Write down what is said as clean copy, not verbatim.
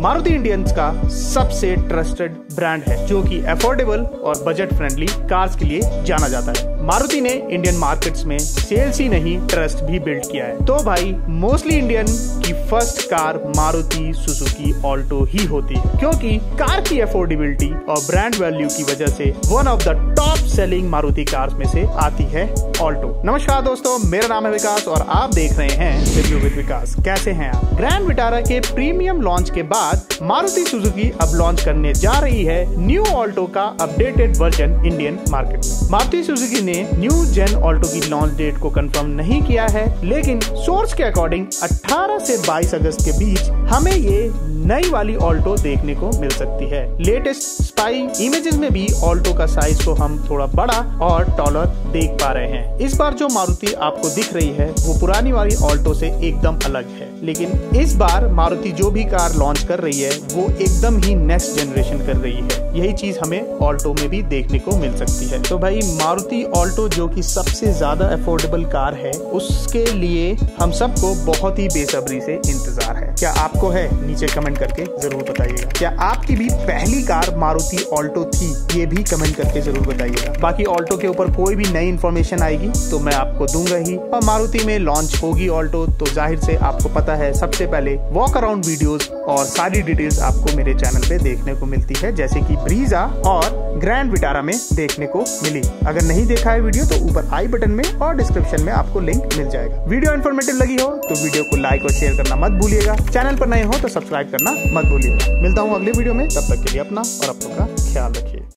Maruti Indians का सबसे trusted brand है जो कि अफोर्डेबल और बजट फ्रेंडली कार्स के लिए जाना जाता है। मारुति ने इंडियन मार्केट्स में सेल्स ही नहीं ट्रस्ट भी बिल्ड किया है। तो भाई मोस्टली इंडियन की first car Maruti Suzuki Alto ही होती है, क्योंकि कार की अफोर्डेबिलिटी और ब्रांड वैल्यू की वजह से one of the top selling Maruti cars में से आती है ऑल्टो। नमस्कार दोस्तों, मेरा नाम है विकास और आप देख रहे हैं रिव्यू विद विकास। कैसे हैं आप? ग्रैंड विटारा के प्रीमियम लॉन्च के बाद मारुति सुजुकी अब लॉन्च करने जा रही है न्यू ऑल्टो का अपडेटेड वर्जन इंडियन मार्केट में। मारुति सुजुकी ने न्यू जेन ऑल्टो की लॉन्च डेट को कंफर्म नहीं किया है, लेकिन सोर्स के अकॉर्डिंग 18 से 22 अगस्त के बीच हमें ये नई वाली ऑल्टो देखने को मिल सकती है। लेटेस्ट स्पाई इमेजेस में भी ऑल्टो का साइज को हम थोड़ा बड़ा और टॉलर देख पा रहे हैं। इस बार जो मारुति आपको दिख रही है वो पुरानी वाली ऑल्टो से एकदम अलग है, लेकिन इस बार मारुति जो भी कार लॉन्च कर रही है वो एकदम ही नेक्स्ट जनरेशन कर रही है। यही चीज हमें ऑल्टो में भी देखने को मिल सकती है। तो भाई मारुति ऑल्टो जो कि सबसे ज्यादा अफोर्डेबल कार है, उसके लिए हम सबको बहुत ही बेसब्री से इंतजार है। क्या आपको है? नीचे कमेंट करके जरूर बताइएगा। क्या आपकी भी पहली कार मारुति ऑल्टो थी? ये भी कमेंट करके जरूर बताइएगा। बाकी ऑल्टो के ऊपर कोई भी नई इन्फॉर्मेशन आएगी तो मैं आपको दूंगा ही, और मारुति में लॉन्च होगी ऑल्टो तो जाहिर से आपको पता है सबसे पहले वॉक अराउंड वीडियोस और सारी डिटेल्स आपको मेरे चैनल पे देखने को मिलती है, जैसे कि ब्रीजा और ग्रैंड विटारा में देखने को मिली। अगर नहीं देखा है वीडियो तो ऊपर आई बटन में और डिस्क्रिप्शन में आपको लिंक मिल जाएगा। वीडियो इन्फॉर्मेटिव लगी हो तो वीडियो को लाइक और शेयर करना मत भूलिएगा। चैनल पर नए हो तो सब्सक्राइब करना मत भूलिएगा। मिलता हूँ अगले वीडियो में, तब तक के लिए अपना और आपका ख्याल रखिए।